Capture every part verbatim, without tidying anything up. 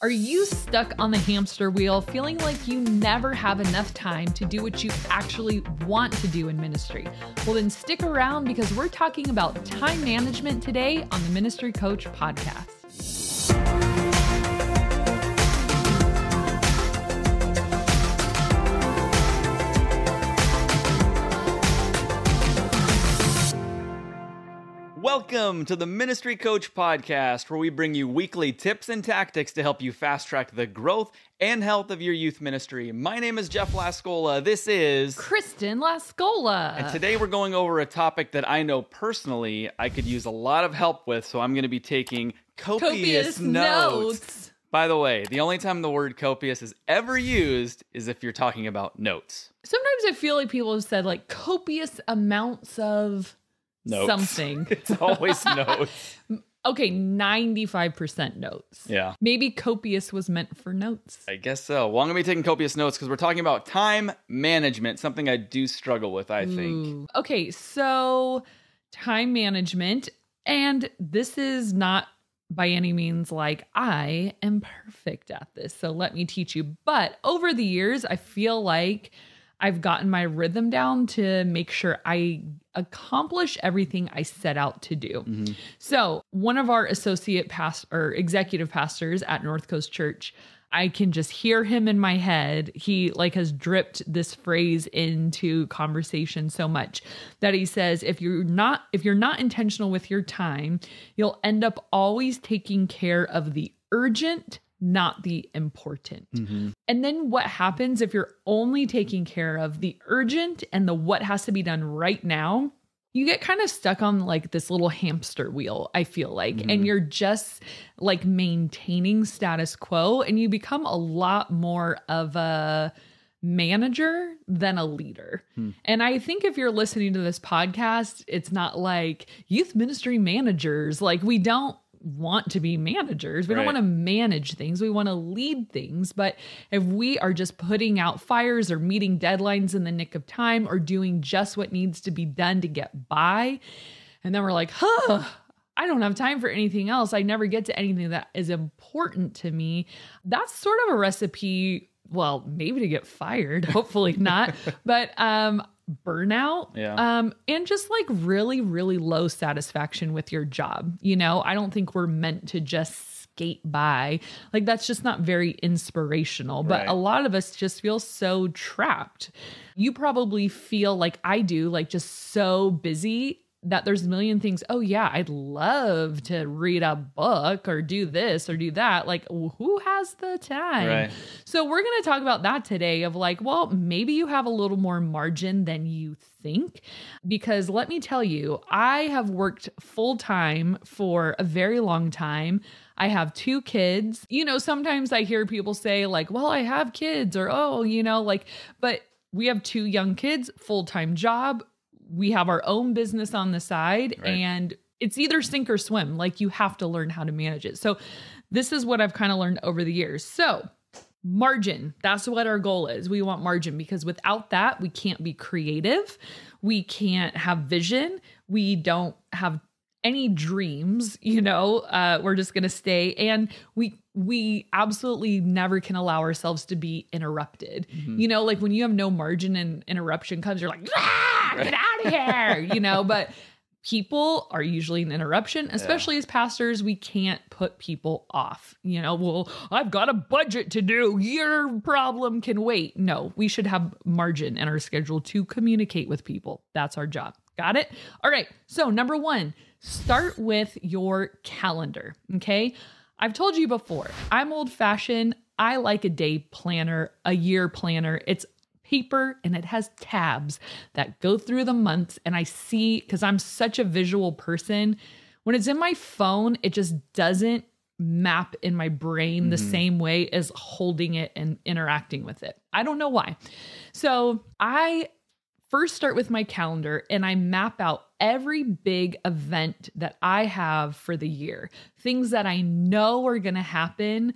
Are you stuck on the hamster wheel, feeling like you never have enough time to do what you actually want to do in ministry? Well, then stick around because we're talking about time management today on the Ministry Coach Podcast. Welcome to the Ministry Coach Podcast, where we bring you weekly tips and tactics to help you fast-track the growth and health of your youth ministry. My name is Jeff Lascola. This is... Kristen Lascola. And today we're going over a topic that I know personally I could use a lot of help with, so I'm going to be taking copious, copious notes. notes. By the way, the only time the word copious is ever used is if you're talking about notes. Sometimes I feel like people have said, like, copious amounts of... Notes. Something. It's always notes. Okay, ninety-five percent notes. Yeah. Maybe copious was meant for notes. I guess so. Well, I'm going to be taking copious notes because we're talking about time management, something I do struggle with, I think. Ooh. Okay, so time management, and this is not by any means like I am perfect at this, so let me teach you. But over the years, I feel like I've gotten my rhythm down to make sure I accomplish everything I set out to do. Mm-hmm. So one of our associate pastor or executive pastors at North Coast Church, I can just hear him in my head. He like has dripped this phrase into conversation so much that he says, if you're not, if you're not intentional with your time, you'll end up always taking care of the urgent, not the important. Mm-hmm. And then what happens if you're only taking care of the urgent and the what has to be done right now? You get kind of stuck on like this little hamster wheel, I feel like, mm-hmm. and you're just like maintaining status quo, and you become a lot more of a manager than a leader. Hmm. And I think if you're listening to this podcast, it's not like youth ministry managers, like we don't want to be managers. We right. don't want to manage things. We want to lead things. But if we are just putting out fires or meeting deadlines in the nick of time or doing just what needs to be done to get by, and then we're like, huh, I don't have time for anything else. I never get to anything that is important to me. That's sort of a recipe, well, maybe to get fired, hopefully not. But, um, burnout, yeah. um, and just like really, really low satisfaction with your job. You know, I don't think we're meant to just skate by. Like that's just not very inspirational, but right. a lot of us just feel so trapped. You probably feel like I do, like just so busy that there's a million things. Oh yeah, I'd love to read a book or do this or do that. Like who has the time? Right. So we're going to talk about that today of like, well, maybe you have a little more margin than you think, because let me tell you, I have worked full time for a very long time. I have two kids. You know, sometimes I hear people say like, well, I have kids or, oh, you know, like, but we have two young kids, full-time job. We have our own business on the side, right. and it's either sink or swim. Like you have to learn how to manage it. So this is what I've kind of learned over the years. So margin, that's what our goal is. We want margin because without that, we can't be creative. We can't have vision. We don't have any dreams, you know, uh, we're just going to stay. And we, we absolutely never can allow ourselves to be interrupted. Mm-hmm. You know, like when you have no margin and interruption comes, you're like, ah, get out of here, you know, but people are usually an interruption, especially yeah. as pastors, we can't put people off, you know, well, I've got a budget to do. Your problem can wait. No, we should have margin in our schedule to communicate with people. That's our job. Got it? All right. So number one, start with your calendar. Okay. I've told you before, I'm old fashioned. I like a day planner, a year planner. It's paper and it has tabs that go through the months. And I see, because I'm such a visual person, when it's in my phone, it just doesn't map in my brain mm-hmm. the same way as holding it and interacting with it. I don't know why. So I first start with my calendar and I map out every big event that I have for the year, things that I know are going to happen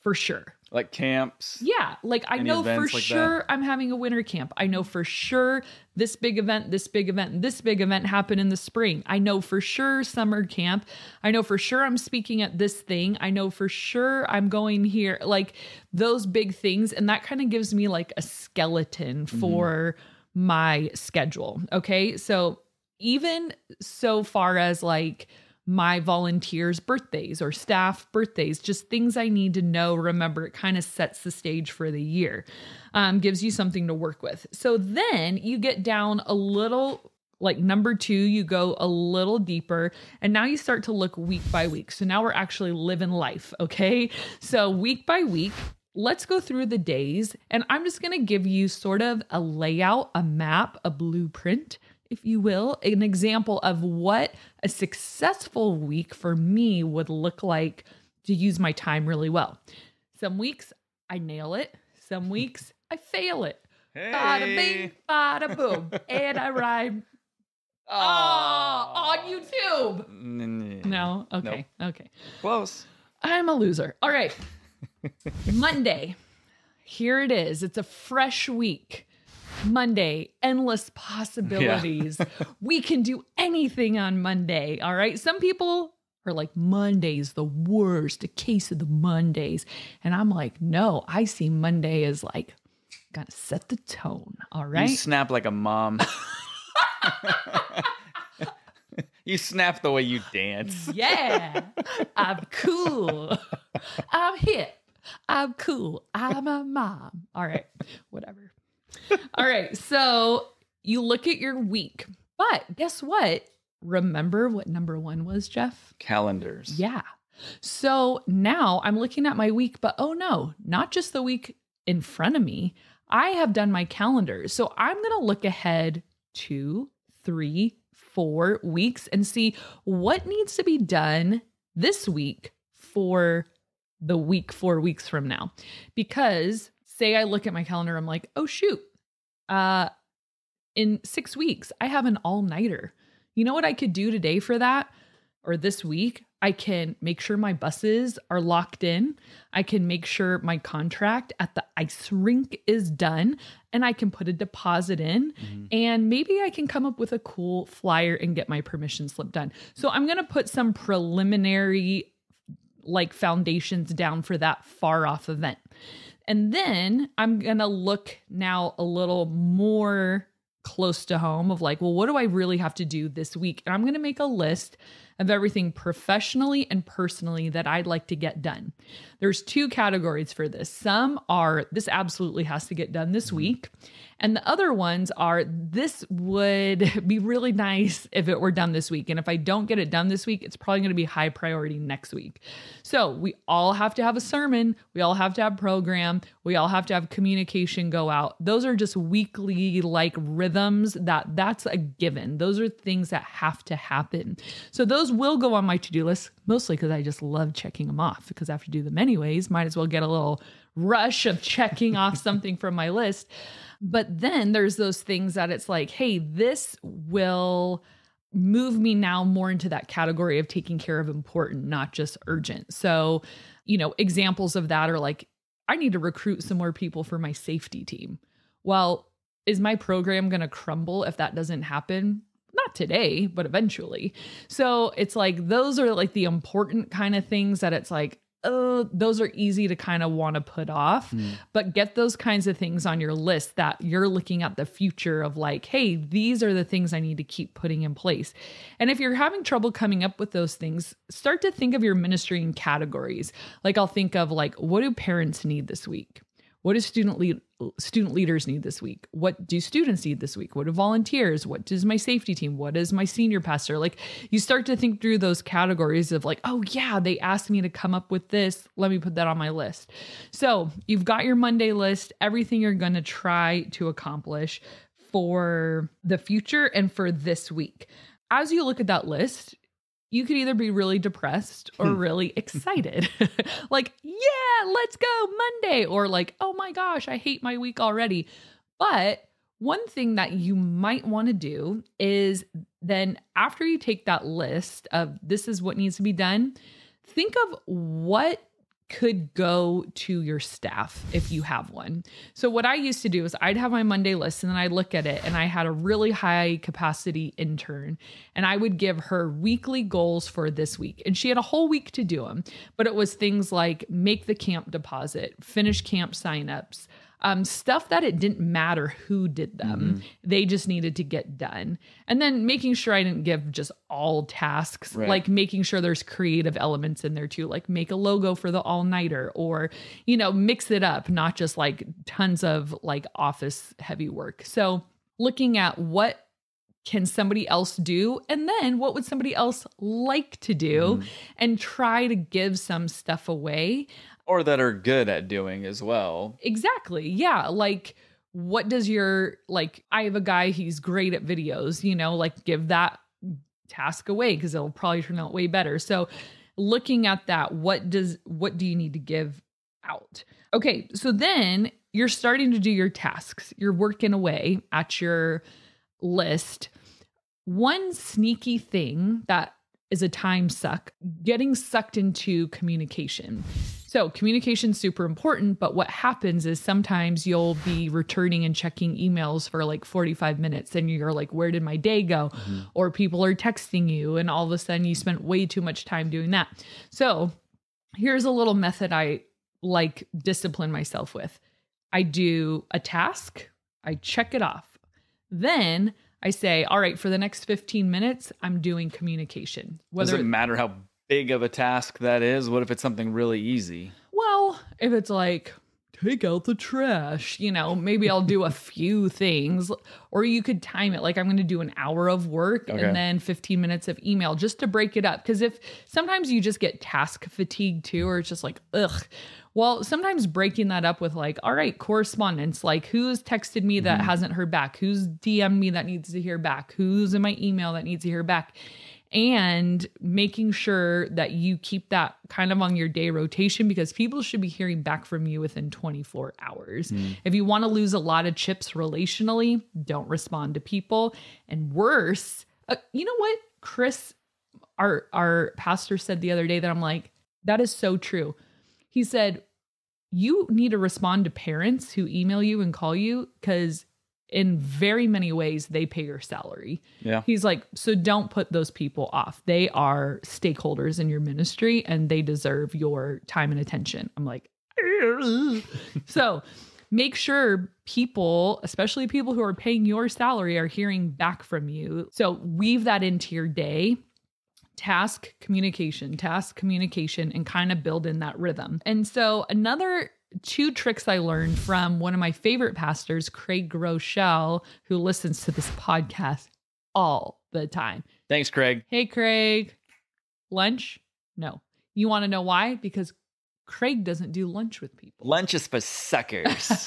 for sure. Like camps? Yeah. Like I know for sure I'm having a winter camp. I know for sure this big event, this big event, and this big event happened in the spring. I know for sure summer camp. I know for sure I'm speaking at this thing. I know for sure I'm going here. Like those big things. And that kind of gives me like a skeleton for mm-hmm. my schedule. Okay. So even so far as like my volunteers' birthdays or staff birthdays, just things I need to know. Remember, it kind of sets the stage for the year, um, gives you something to work with. So then you get down a little, like number two, you go a little deeper and now you start to look week by week. So now we're actually living life. Okay. So week by week, let's go through the days and I'm just going to give you sort of a layout, a map, a blueprint, if you will, an example of what a successful week for me would look like to use my time really well. Some weeks I nail it. Some weeks I fail it. Hey. Bada bing, bada boom. And I rhyme oh, on YouTube. No? Okay. Nope. Okay. Close. I'm a loser. All right. Monday. Here it is. It's a fresh week. Monday, endless possibilities. Yeah. We can do anything on Monday. All right. Some people are like, Monday's the worst, a case of the Mondays. And I'm like, no, I see Monday as like, gotta set the tone. All right. You snap like a mom. You snap the way you dance. Yeah. I'm cool. I'm hip. I'm cool. I'm a mom. All right. Whatever. All right. So you look at your week, but guess what? Remember what number one was, Jeff? Calendars. Yeah. So now I'm looking at my week, but oh no, not just the week in front of me. I have done my calendars. So I'm going to look ahead two, three, four weeks and see what needs to be done this week for the week, four weeks from now, because say I look at my calendar, I'm like, oh shoot, uh, in six weeks, I have an all-nighter. You know what I could do today for that or this week? I can make sure my buses are locked in. I can make sure my contract at the ice rink is done and I can put a deposit in mm-hmm. and maybe I can come up with a cool flyer and get my permission slip done. So I'm going to put some preliminary like foundations down for that far off event. And then I'm going to look now a little more close to home of like, well, what do I really have to do this week? And I'm going to make a list of everything professionally and personally that I'd like to get done. There's two categories for this. Some are, this absolutely has to get done this week. And the other ones are, this would be really nice if it were done this week. And if I don't get it done this week, it's probably going to be high priority next week. So we all have to have a sermon. We all have to have program. We all have to have communication go out. Those are just weekly like rhythms that that's a given. Those are things that have to happen. So those Those will go on my to-do list, mostly because I just love checking them off because I have to do them anyways. Might as well get a little rush of checking off something from my list. But then there's those things that it's like, hey, this will move me now more into that category of taking care of important, not just urgent. So, you know, examples of that are like, I need to recruit some more people for my safety team. Well, is my program going to crumble if that doesn't happen? Not today, but eventually. So it's like, those are like the important kind of things that it's like, oh, those are easy to kind of want to put off, mm. but get those kinds of things on your list that you're looking at the future of like, hey, these are the things I need to keep putting in place. And if you're having trouble coming up with those things, start to think of your ministry in categories. Like I'll think of like, what do parents need this week? What do student lead, student leaders need this week? What do students need this week? What do volunteers? What does my safety team? What is my senior pastor? Like you start to think through those categories of like, oh yeah, they asked me to come up with this. Let me put that on my list. So you've got your Monday list, everything you're going to try to accomplish for the future and for this week. As you look at that list, you could either be really depressed or really excited. Like, yeah, let's go Monday. Or like, oh my gosh, I hate my week already. But one thing that you might want to do is then after you take that list of this is what needs to be done, think of what could go to your staff if you have one. So what I used to do is I'd have my Monday list and then I'd look at it, and I had a really high capacity intern, and I would give her weekly goals for this week. And she had a whole week to do them, but it was things like make the camp deposit, finish camp signups, Um, stuff that it didn't matter who did them. Mm-hmm. They just needed to get done. And then making sure I didn't give just all tasks, right. like making sure there's creative elements in there too, like make a logo for the all-nighter or, you know, mix it up, not just like tons of like office heavy work. So looking at what can somebody else do? And then what would somebody else like to do? Mm-hmm. And try to give some stuff away. Or that are good at doing as well. Exactly. Yeah. Like, what does your, like, I have a guy, he's great at videos, you know, like give that task away because it'll probably turn out way better. So looking at that, what does, what do you need to give out? Okay. So then you're starting to do your tasks. You're working away at your list. One sneaky thing that is a time suck, getting sucked into communication. So communication is super important, but what happens is sometimes you'll be returning and checking emails for like forty-five minutes and you're like, where did my day go? Mm-hmm. Or people are texting you and all of a sudden you spent way too much time doing that. So here's a little method I like discipline myself with. I do a task, I check it off. Then I say, all right, for the next fifteen minutes, I'm doing communication. Whether Does it matter how big of a task that is? What if it's something really easy? Well, if it's like, take out the trash, you know, maybe I'll do a few things, or you could time it. Like, I'm going to do an hour of work okay. and then fifteen minutes of email just to break it up. Cause if sometimes you just get task fatigue too, or it's just like, ugh, well, sometimes breaking that up with like, all right, correspondence, like who's texted me that mm-hmm. hasn't heard back, who's D M'd me that needs to hear back, who's in my email that needs to hear back. And making sure that you keep that kind of on your day rotation, because people should be hearing back from you within twenty-four hours. Mm. If you want to lose a lot of chips relationally, don't respond to people. And worse, uh, you know what Chris, our, our pastor, said the other day that I'm like, that is so true. He said, you need to respond to parents who email you and call you, because in very many ways, they pay your salary. Yeah. He's like, so don't put those people off. They are stakeholders in your ministry and they deserve your time and attention. I'm like, so make sure people, especially people who are paying your salary, are hearing back from you. So weave that into your day. Task, communication, task, communication, and kind of build in that rhythm. And so another two tricks I learned from one of my favorite pastors, Craig Groeschel, who listens to this podcast all the time. Thanks, Craig. Hey, Craig. Lunch? No. You want to know why? Because Craig doesn't do lunch with people. Lunch is for suckers.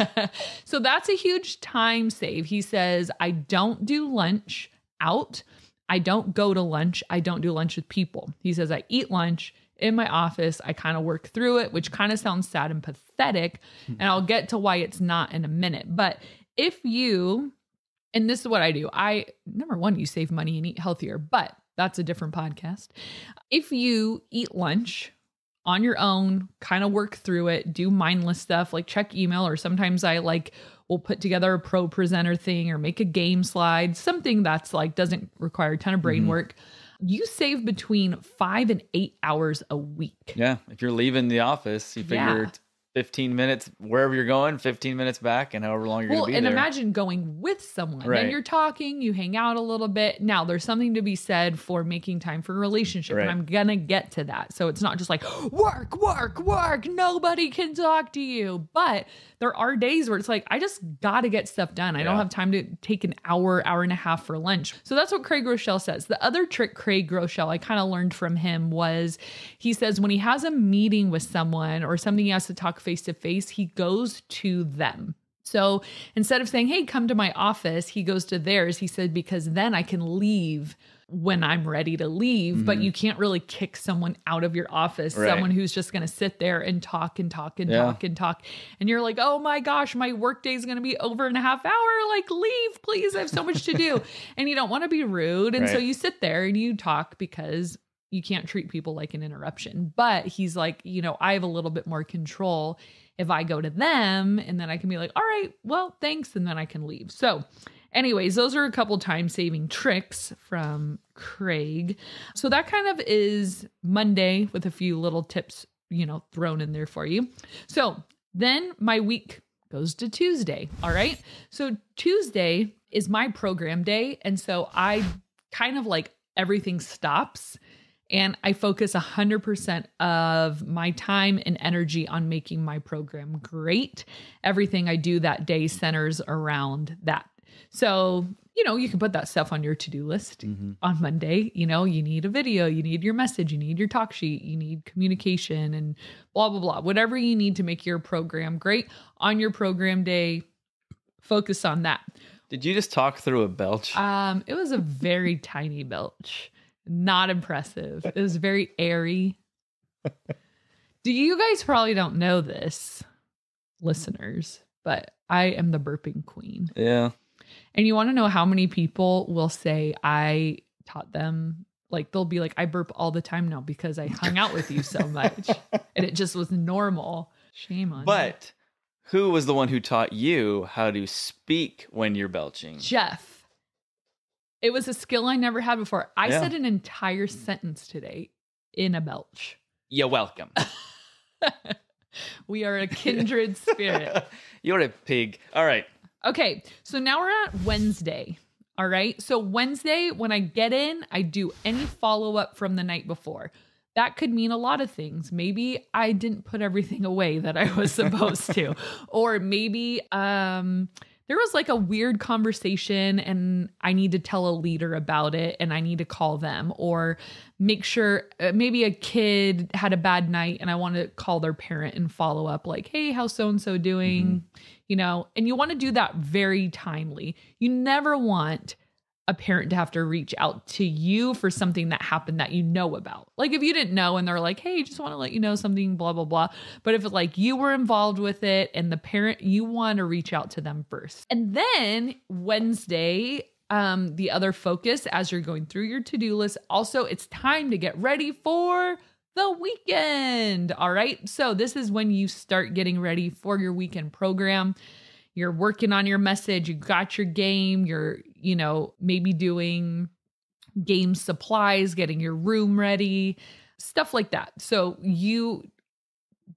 So that's a huge time save. He says, I don't do lunch out. I don't go to lunch. I don't do lunch with people. He says, I eat lunch in my office. I kind of work through it, which kind of sounds sad and pathetic. And I'll get to why it's not in a minute. But if you, and this is what I do. I, number one, you save money and eat healthier, but that's a different podcast. If you eat lunch on your own, kind of work through it, do mindless stuff, like check email, or sometimes I like will put together a pro presenter thing or make a game slide, something that's like doesn't require a ton of brain mm-hmm. work. You save between five and eight hours a week. Yeah. If you're leaving the office, you figure yeah. it's fifteen minutes, wherever you're going, fifteen minutes back, and however long you're well, going to be and there. And imagine going with someone. Right. Then you're talking, you hang out a little bit. Now, there's something to be said for making time for a relationship, right. and I'm going to get to that. So it's not just like, work, work, work, nobody can talk to you. But there are days where it's like, I just got to get stuff done. I yeah. don't have time to take an hour, hour and a half for lunch. So that's what Craig Groeschel says. The other trick Craig Groeschel, I kind of learned from him, was he says when he has a meeting with someone or something he has to talk face to face, he goes to them. So instead of saying, hey, come to my office, he goes to theirs. He said, because then I can leave when I'm ready to leave, mm-hmm. but you can't really kick someone out of your office, right. someone who's just going to sit there and talk and talk and yeah. talk and talk. And you're like, oh my gosh, my workday is going to be over in a half hour. Like, leave, please. I have so much to do. And you don't want to be rude. And right. so you sit there and you talk because you can't treat people like an interruption, but he's like, you know, I have a little bit more control if I go to them, and then I can be like, all right, well, thanks. And then I can leave. So anyways, those are a couple time saving tricks from Craig. So that kind of is Monday with a few little tips, you know, thrown in there for you. So then my week goes to Tuesday. All right. So Tuesday is my program day. And so I kind of like everything stops. And I focus one hundred percent of my time and energy on making my program great. Everything I do that day centers around that. So, you know, you can put that stuff on your to-do list mm-hmm. on Monday. You know, you need a video, you need your message, you need your talk sheet, you need communication and blah, blah, blah. Whatever you need to make your program great on your program day, focus on that. Did you just talk through a belch? Um, it was a very tiny belch. Not impressive. It was very airy. Do you guys probably don't know this, listeners, but I am the burping queen. Yeah. And you want to know how many people will say I taught them, like they'll be like, I burp all the time now because I hung out with you so much and it just was normal. Shame on but you. But who was the one who taught you how to speak when you're belching? Jeff. It was a skill I never had before. I yeah. said an entire sentence today in a belch. You're welcome. We are a kindred spirit. You're a pig. All right. Okay. So now we're at Wednesday. All right. So Wednesday, when I get in, I do any follow-up from the night before. That could mean a lot of things. Maybe I didn't put everything away that I was supposed to, or maybe, um, there was like a weird conversation and I need to tell a leader about it and I need to call them or make sure uh, maybe a kid had a bad night and I want to call their parent and follow up like, hey, how's so-and-so doing, mm-hmm. you know, and you want to do that very timely. You never want a parent to have to reach out to you for something that happened that you know about. Like if you didn't know and they're like, hey, just want to let you know something, blah, blah, blah. But if like you were involved with it and the parent, you want to reach out to them first. And then Wednesday, um, the other focus as you're going through your to-do list. Also, it's time to get ready for the weekend. All right. So this is when you start getting ready for your weekend program. You're working on your message. You got your game. You're, you know, maybe doing game supplies, getting your room ready, stuff like that. So you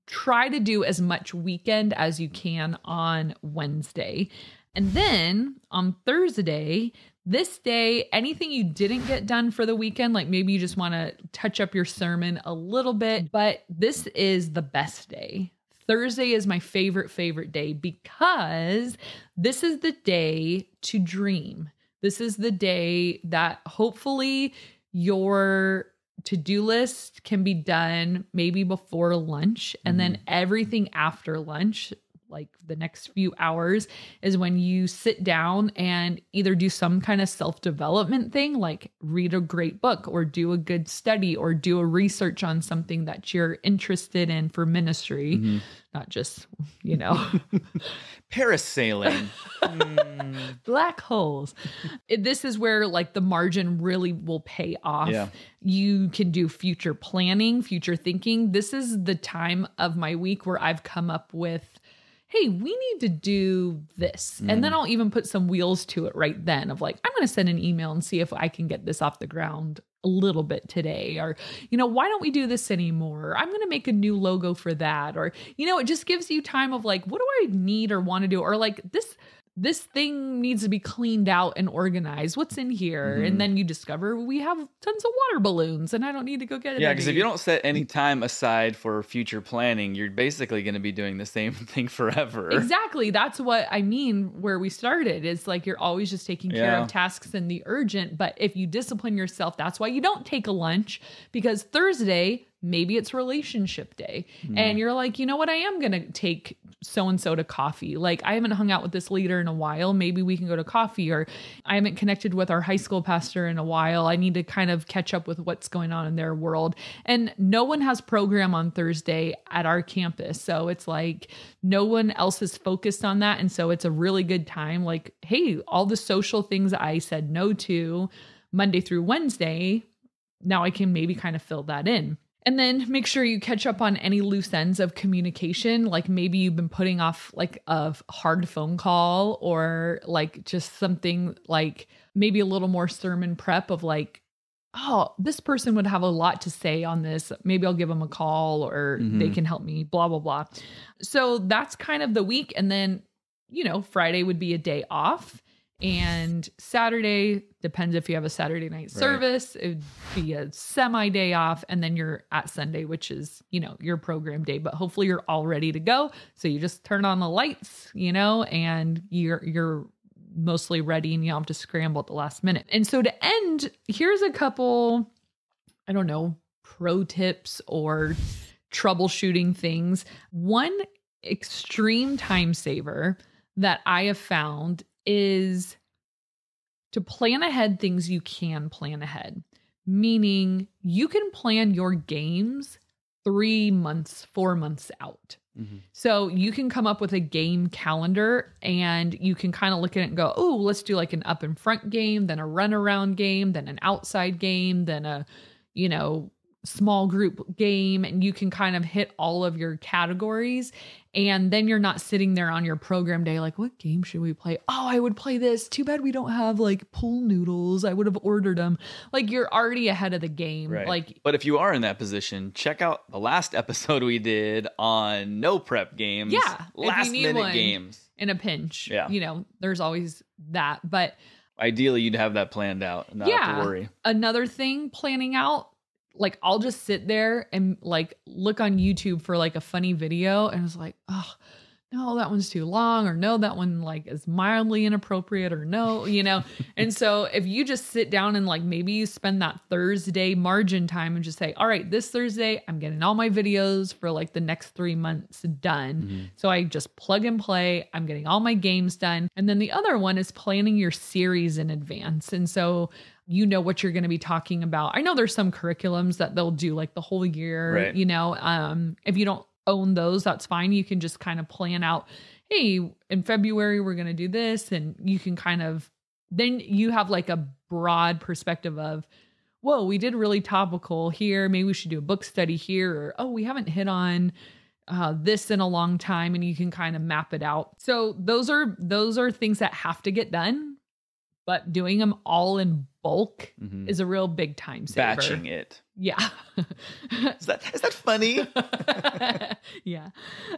try to do as much weekend as you can on Wednesday. And then on Thursday, this day, anything you didn't get done for the weekend, like maybe you just want to touch up your sermon a little bit, but this is the best day. Thursday is my favorite, favorite day because this is the day to dream. This is the day that hopefully your to-do list can be done maybe before lunch. And then everything after lunch, like the next few hours, is when you sit down and either do some kind of self-development thing, like read a great book or do a good study or do a research on something that you're interested in for ministry, mm-hmm. not just, you know, parasailing, mm. black holes. This is where like the margin really will pay off. Yeah. You can do future planning, future thinking. This is the time of my week where I've come up with, hey, we need to do this. Mm. And then I'll even put some wheels to it right then of like, I'm going to send an email and see if I can get this off the ground a little bit today. Or, you know, why don't we do this anymore? I'm going to make a new logo for that. Or, you know, it just gives you time of like, what do I need or want to do? Or like this, this thing needs to be cleaned out and organized. What's in here? Mm. And then you discover we have tons of water balloons and I don't need to go get it. Yeah, because if you don't set any time aside for future planning, you're basically going to be doing the same thing forever. Exactly. That's what I mean where we started. It's like you're always just taking care yeah. of tasks and the urgent. But if you discipline yourself, that's why you don't take a lunch, because Thursday, maybe it's relationship day. Mm. And you're like, you know what? I am going to take so-and-so to coffee. Like I haven't hung out with this leader in a while. Maybe we can go to coffee, or I haven't connected with our high school pastor in a while. I need to kind of catch up with what's going on in their world. And no one has program on Thursday at our campus. So it's like no one else is focused on that. And so it's a really good time. Like, hey, all the social things I said no to Monday through Wednesday, now I can maybe kind of fill that in. And then make sure you catch up on any loose ends of communication. Like maybe you've been putting off like a hard phone call, or like just something like maybe a little more sermon prep of like, oh, this person would have a lot to say on this. Maybe I'll give them a call, or mm-hmm. they can help me, blah, blah, blah. So that's kind of the week. And then, you know, Friday would be a day off. And Saturday, depends if you have a Saturday night service, right. It'd be a semi day off. And then you're at Sunday, which is, you know, your program day, but hopefully you're all ready to go. So you just turn on the lights, you know, and you're, you're mostly ready, and you don't have to scramble at the last minute. And so to end, here's a couple, I don't know, pro tips or troubleshooting things. One extreme time saver that I have found is to plan ahead things you can plan ahead, meaning you can plan your games three months, four months out. Mm-hmm. So you can come up with a game calendar, and you can kind of look at it and go, oh, let's do like an up in front game, then a runaround game, then an outside game, then a, you know, small group game. And you can kind of hit all of your categories. And then you're not sitting there on your program day like, what game should we play? Oh, I would play this. Too bad we don't have like pool noodles. I would have ordered them. Like you're already ahead of the game. Right. Like, but if you are in that position, check out the last episode we did on no prep games. Yeah. Last minute games. In a pinch. Yeah. You know, there's always that. But ideally you'd have that planned out and not yeah. have to worry. Another thing planning out, like I'll just sit there and like look on YouTube for like a funny video, and it's like, oh no, that one's too long, or no, that one like is mildly inappropriate, or no, you know. And so if you just sit down and like maybe you spend that Thursday margin time and just say, all right, this Thursday I'm getting all my videos for like the next three months done. Mm-hmm. So I just plug and play. I'm getting all my games done. And then the other one is planning your series in advance. And so you know what you're going to be talking about. I know there's some curriculums that they'll do like the whole year, right. you know, um, if you don't own those, that's fine. You can just kind of plan out, hey, in February, we're going to do this. And you can kind of, then you have like a broad perspective of, whoa, we did really topical here. Maybe we should do a book study here. Or, oh, we haven't hit on uh, this in a long time. And you can kind of map it out. So those are, those are things that have to get done, but doing them all in bulk mm-hmm. is a real big time saver. Batching it. Yeah. is that is that funny? yeah.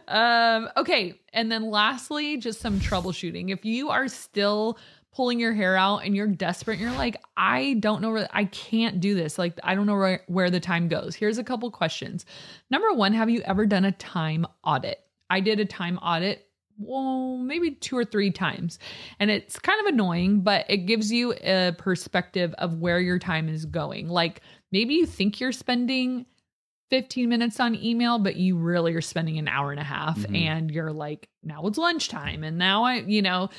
Um, okay. And then lastly, just some troubleshooting. If you are still pulling your hair out and you're desperate, and you're like, I don't know where, I can't do this. Like, I don't know where, where the time goes. Here's a couple questions. Number one, have you ever done a time audit? I did a time audit well, maybe two or three times. And it's kind of annoying, but it gives you a perspective of where your time is going. Like maybe you think you're spending fifteen minutes on email, but you really are spending an hour and a half mm-hmm. and you're like, now it's lunchtime. And now I, you know,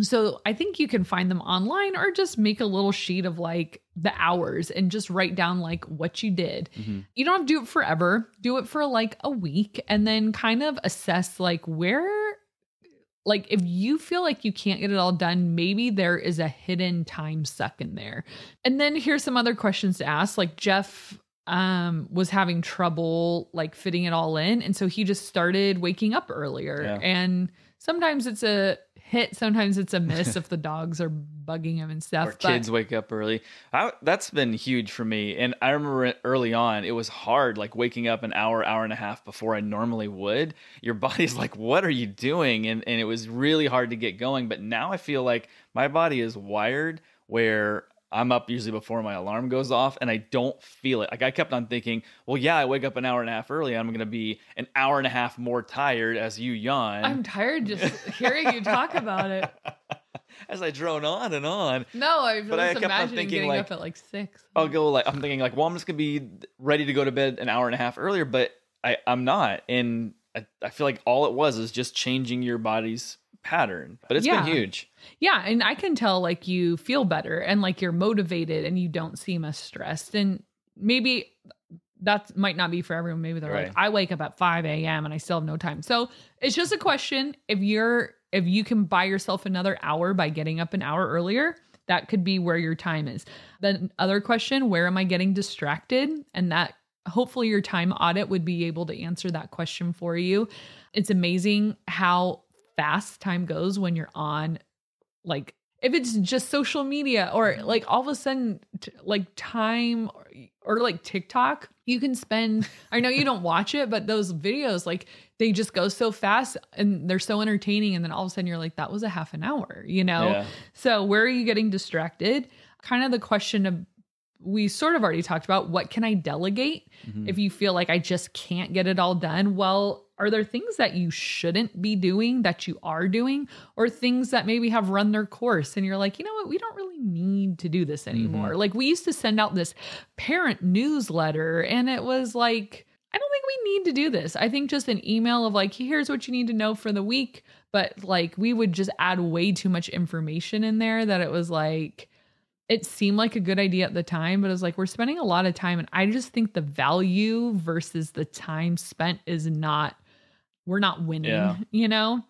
so I think you can find them online or just make a little sheet of like the hours and just write down like what you did. Mm-hmm. You don't have to do it forever. Do it for like a week and then kind of assess like where Like if you feel like you can't get it all done, maybe there is a hidden time suck in there. And then here's some other questions to ask. Like Jeff um, was having trouble like fitting it all in. And so he just started waking up earlier. Yeah. And sometimes it's a hit. Sometimes it's a miss if the dogs are bugging him and stuff. Or kids but, wake up early. I, that's been huge for me. And I remember early on, it was hard, like waking up an hour, hour and a half before I normally would. Your body's like, what are you doing? And, and it was really hard to get going. But now I feel like my body is wired where I'm up usually before my alarm goes off and I don't feel it. Like I kept on thinking, well, yeah, I wake up an hour and a half early. I'm going to be an hour and a half more tired as you yawn. I'm tired just hearing you talk about it. As I drone on and on. No, I was but just I kept imagining on thinking getting like, up at like six. I'll go like, I'm thinking like, well, I'm just going to be ready to go to bed an hour and a half earlier, but I, I'm not. And I, I feel like all it was is just changing your body's pattern, but it's yeah. been huge. Yeah. And I can tell like you feel better and like you're motivated and you don't seem as stressed. And maybe that might not be for everyone. Maybe they're right. like, I wake up at five a.m. and I still have no time. So it's just a question. If you're, if you can buy yourself another hour by getting up an hour earlier, That could be where your time is. The other question, where am I getting distracted? And that hopefully your time audit would be able to answer that question for you. It's amazing how fast time goes when you're on, like, if it's just social media or like all of a sudden, t- like time or, or like TikTok, you can spend, I know you don't watch it, but those videos, like they just go so fast and they're so entertaining. And then all of a sudden you're like, that was a half an hour, you know? Yeah. So where are you getting distracted? Kind of the question of, we sort of already talked about, what can I delegate? Mm-hmm. If you feel like I just can't get it all done, well, are there things that you shouldn't be doing that you are doing, or things that maybe have run their course and you're like, you know what, we don't really need to do this anymore. Mm-hmm. Like we used to send out this parent newsletter and it was like, I don't think we need to do this. I think just an email of like, here's what you need to know for the week. But like, we would just add way too much information in there that it was like, it seemed like a good idea at the time, but it was like, we're spending a lot of time. And I just think the value versus the time spent is not, we're not winning, yeah. you know?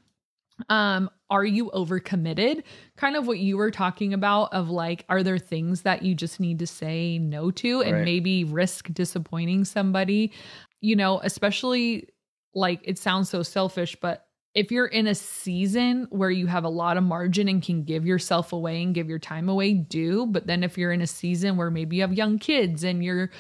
Um, are you overcommitted? Kind of what you were talking about of like, are there things that you just need to say no to and right. maybe risk disappointing somebody, you know, especially like it sounds so selfish, but if you're in a season where you have a lot of margin and can give yourself away and give your time away, do. But then if you're in a season where maybe you have young kids and you're,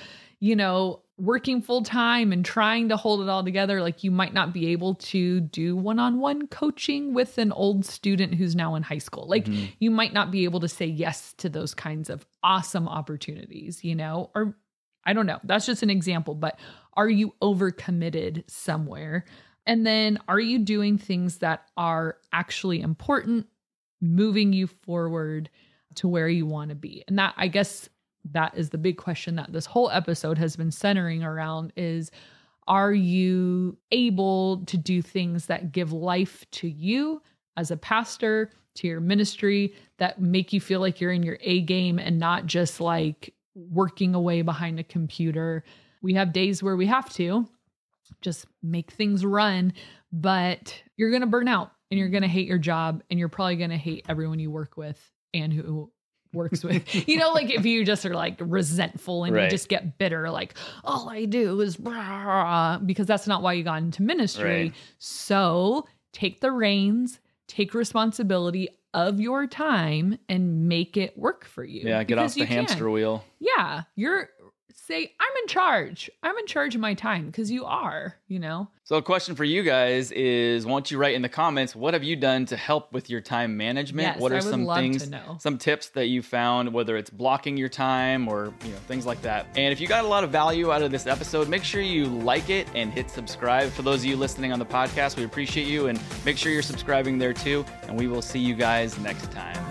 you know, working full time and trying to hold it all together, like you might not be able to do one-on-one coaching with an old student who's now in high school. Like mm-hmm. you might not be able to say yes to those kinds of awesome opportunities, you know, or I don't know, that's just an example, but are you overcommitted somewhere? And then are you doing things that are actually important, moving you forward to where you want to be? And that, I guess, that is the big question that this whole episode has been centering around is, are you able to do things that give life to you as a pastor, to your ministry, that make you feel like you're in your A game and not just like working away behind a computer? We have days where we have to just make things run, but you're going to burn out and you're going to hate your job and you're probably going to hate everyone you work with and who works with, you know, like if you just are like resentful and right. you just get bitter, like all I do is rah, because that's not why you got into ministry. Right. So take the reins, take responsibility of your time and make it work for you. Yeah. Get off the hamster can. wheel. Yeah. You're, Say, I'm in charge. I'm in charge of my time, because you are, you know? So a question for you guys is, why don't you write in the comments, what have you done to help with your time management? Yes, what are I would some love things, to know. some tips that you found, whether it's blocking your time or, you know, things like that. And if you got a lot of value out of this episode, make sure you like it and hit subscribe. For those of you listening on the podcast, we appreciate you, and make sure you're subscribing there too. And we will see you guys next time.